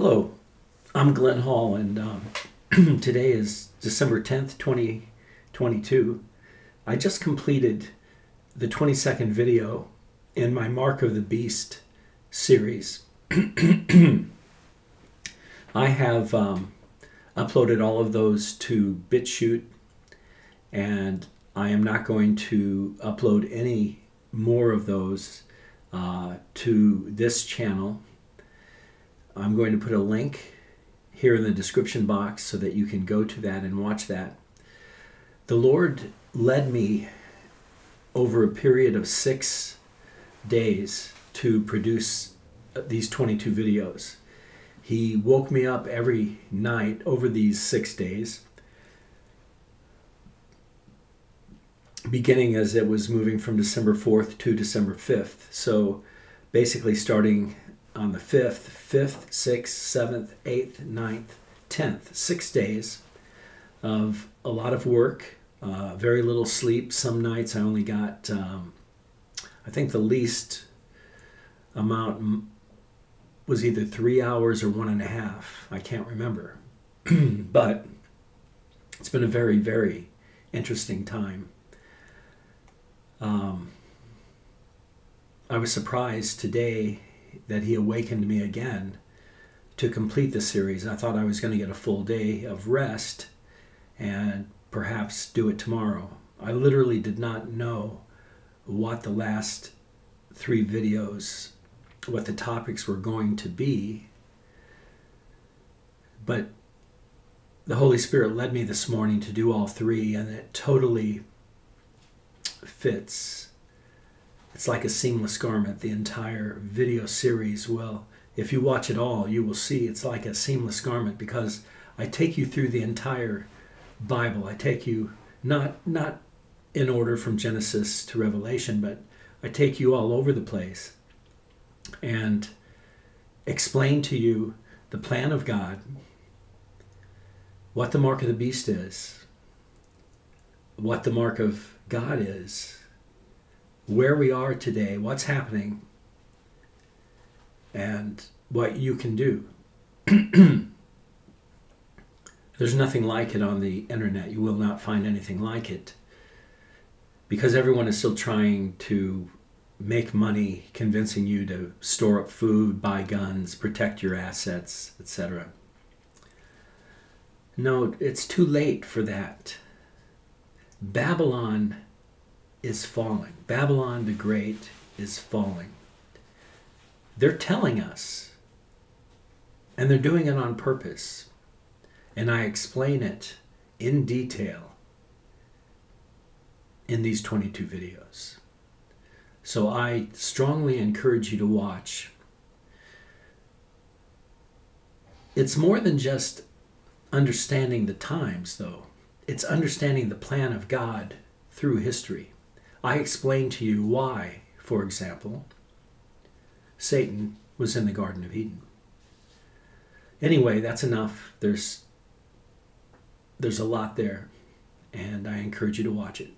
Hello, I'm Glenn Hall, and today is December 10th, 2022. I just completed the 22nd video in my Mark of the Beast series. I have uploaded all of those to BitChute, and I am not going to upload any more of those to this channel. I'm going to put a link here in the description box so that you can go to that and watch that. The Lord led me over a period of 6 days to produce these 22 videos. He woke me up every night over these 6 days, beginning as it was moving from December 4th to December 5th. So basically starting on the 5th, 6th, 7th, 8th, 9th, 10th, 6 days of a lot of work, very little sleep. Some nights I only got, I think the least amount was either 3 hours or 1.5. I can't remember. But it's been a very, very interesting time. I was surprised today that he awakened me again to complete the series. I thought I was going to get a full day of rest and perhaps do it tomorrow. I literally did not know what the last 3 videos, what the topics were going to be, but the Holy Spirit led me this morning to do all 3, and it totally fits. It's like a seamless garment. The entire video series will, if you watch it all, you will see it's like a seamless garment, because I take you through the entire Bible. I take you not in order from Genesis to Revelation, but I take you all over the place and explain to you the plan of God, what the mark of the beast is, what the mark of God is, where we are today, what's happening, and what you can do. There's nothing like it on the internet. You will not find anything like it, because everyone is still trying to make money, convincing you to store up food, buy guns, protect your assets, etc. No, it's too late for that. Babylon is falling. Babylon the Great is falling. They're telling us, and they're doing it on purpose, and I explain it in detail in these 22 videos. So I strongly encourage you to watch. It's more than just understanding the times, though. It's understanding the plan of God through history. I explained to you why, for example, Satan was in the Garden of Eden. Anyway, that's enough. There's a lot there, and I encourage you to watch it.